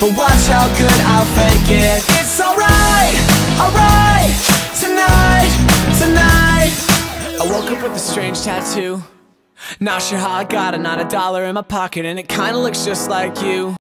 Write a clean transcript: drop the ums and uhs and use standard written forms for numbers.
but watch how good I'll fake it. It's alright, tonight. I woke up with a strange tattoo, not sure how I got it, not a dollar in my pocket, and it kinda looks just like you.